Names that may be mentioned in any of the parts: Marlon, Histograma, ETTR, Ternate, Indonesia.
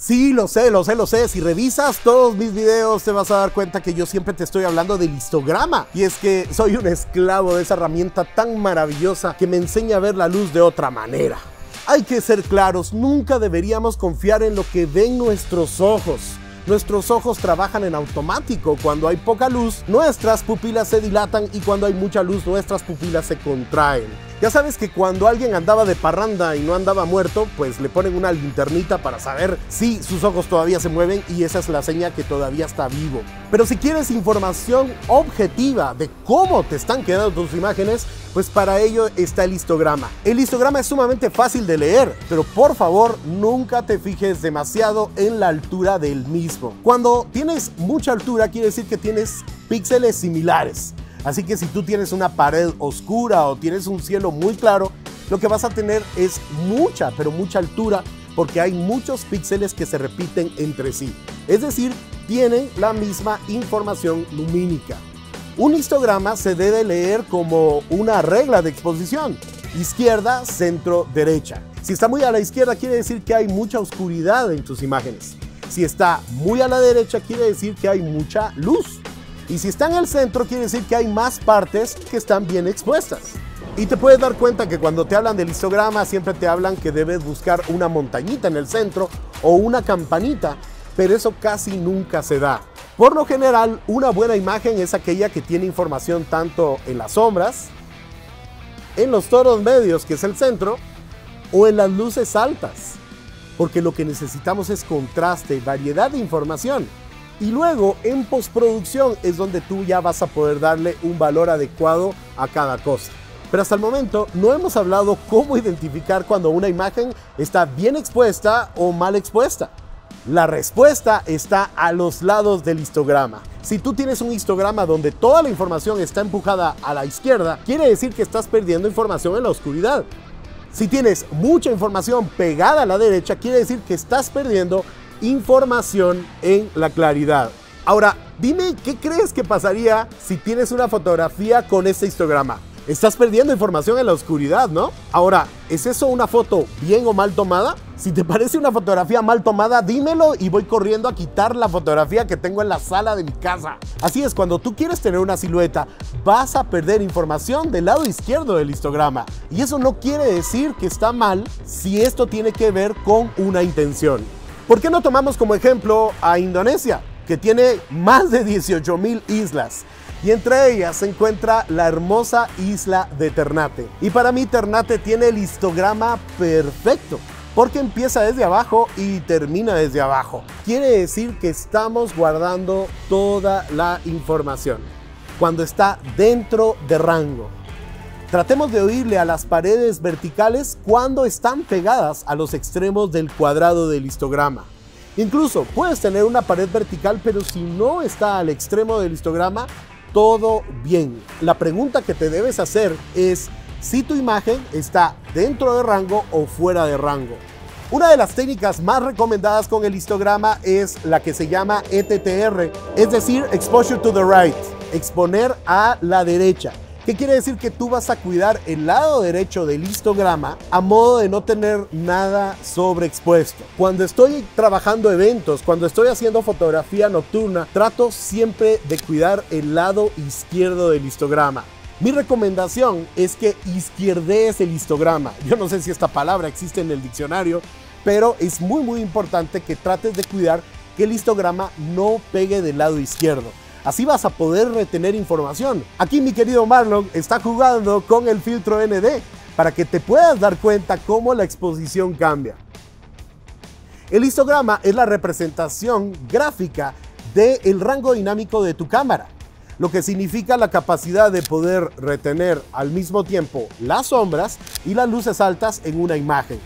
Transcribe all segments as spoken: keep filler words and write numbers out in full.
Sí, lo sé, lo sé, lo sé. Si revisas todos mis videos te vas a dar cuenta que yo siempre te estoy hablando del histograma. Y es que soy un esclavo de esa herramienta tan maravillosa que me enseña a ver la luz de otra manera. Hay que ser claros, nunca deberíamos confiar en lo que ven nuestros ojos. Nuestros ojos trabajan en automático. Cuando hay poca luz, nuestras pupilas se dilatan, y cuando hay mucha luz, nuestras pupilas se contraen. Ya sabes que cuando alguien andaba de parranda y no andaba muerto, pues le ponen una linternita para saber si sus ojos todavía se mueven, y esa es la señal que todavía está vivo. Pero si quieres información objetiva de cómo te están quedando tus imágenes, pues para ello está el histograma. El histograma es sumamente fácil de leer, pero por favor nunca te fijes demasiado en la altura del mismo. Cuando tienes mucha altura quiere decir que tienes píxeles similares. Así que si tú tienes una pared oscura o tienes un cielo muy claro, lo que vas a tener es mucha, pero mucha altura, porque hay muchos píxeles que se repiten entre sí. Es decir, tienen la misma información lumínica. Un histograma se debe leer como una regla de exposición: izquierda, centro, derecha. Si está muy a la izquierda quiere decir que hay mucha oscuridad en tus imágenes. Si está muy a la derecha quiere decir que hay mucha luz. Y si está en el centro quiere decir que hay más partes que están bien expuestas. Y te puedes dar cuenta que cuando te hablan del histograma siempre te hablan que debes buscar una montañita en el centro o una campanita, pero eso casi nunca se da. Por lo general, una buena imagen es aquella que tiene información tanto en las sombras, en los tonos medios, que es el centro, o en las luces altas, porque lo que necesitamos es contraste, variedad de información. Y luego en postproducción es donde tú ya vas a poder darle un valor adecuado a cada cosa. Pero hasta el momento no hemos hablado cómo identificar cuando una imagen está bien expuesta o mal expuesta. La respuesta está a los lados del histograma. Si tú tienes un histograma donde toda la información está empujada a la izquierda, quiere decir que estás perdiendo información en la oscuridad. Si tienes mucha información pegada a la derecha, quiere decir que estás perdiendo información en la claridad. Ahora, dime qué crees que pasaría si tienes una fotografía con este histograma. Estás perdiendo información en la oscuridad, ¿no? Ahora, ¿es eso una foto bien o mal tomada? Si te parece una fotografía mal tomada, dímelo y voy corriendo a quitar la fotografía que tengo en la sala de mi casa. Así es, cuando tú quieres tener una silueta, vas a perder información del lado izquierdo del histograma. Y eso no quiere decir que está mal si esto tiene que ver con una intención. ¿Por qué no tomamos como ejemplo a Indonesia, que tiene más de dieciocho mil islas? Y entre ellas se encuentra la hermosa isla de Ternate. Y para mí Ternate tiene el histograma perfecto, porque empieza desde abajo y termina desde abajo. Quiere decir que estamos guardando toda la información cuando está dentro de rango. Tratemos de oírle a las paredes verticales cuando están pegadas a los extremos del cuadrado del histograma. Incluso puedes tener una pared vertical, pero si no está al extremo del histograma, todo bien. La pregunta que te debes hacer es si tu imagen está dentro de rango o fuera de rango. Una de las técnicas más recomendadas con el histograma es la que se llama E T T R, es decir, Exposure to the Right, exponer a la derecha. ¿Qué quiere decir? Que tú vas a cuidar el lado derecho del histograma a modo de no tener nada sobreexpuesto. Cuando estoy trabajando eventos, cuando estoy haciendo fotografía nocturna, trato siempre de cuidar el lado izquierdo del histograma. Mi recomendación es que izquierdees el histograma. Yo no sé si esta palabra existe en el diccionario, pero es muy muy importante que trates de cuidar que el histograma no pegue del lado izquierdo. Así vas a poder retener información. Aquí mi querido Marlon está jugando con el filtro N D para que te puedas dar cuenta cómo la exposición cambia. El histograma es la representación gráfica del rango dinámico de tu cámara, lo que significa la capacidad de poder retener al mismo tiempo las sombras y las luces altas en una imagen.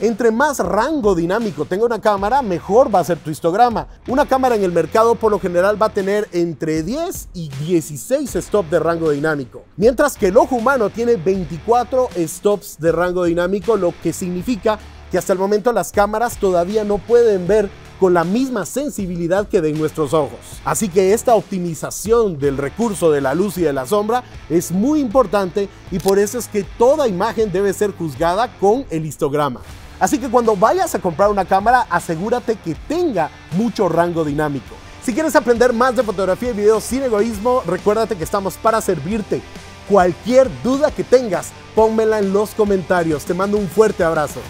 Entre más rango dinámico tenga una cámara, mejor va a ser tu histograma. Una cámara en el mercado por lo general va a tener entre diez y dieciséis stops de rango dinámico, mientras que el ojo humano tiene veinticuatro stops de rango dinámico, lo que significa que hasta el momento las cámaras todavía no pueden ver con la misma sensibilidad que de nuestros ojos. Así que esta optimización del recurso de la luz y de la sombra es muy importante, y por eso es que toda imagen debe ser juzgada con el histograma. Así que cuando vayas a comprar una cámara, asegúrate que tenga mucho rango dinámico. Si quieres aprender más de fotografía y video sin egoísmo, recuérdate que estamos para servirte. Cualquier duda que tengas, pónmela en los comentarios. Te mando un fuerte abrazo.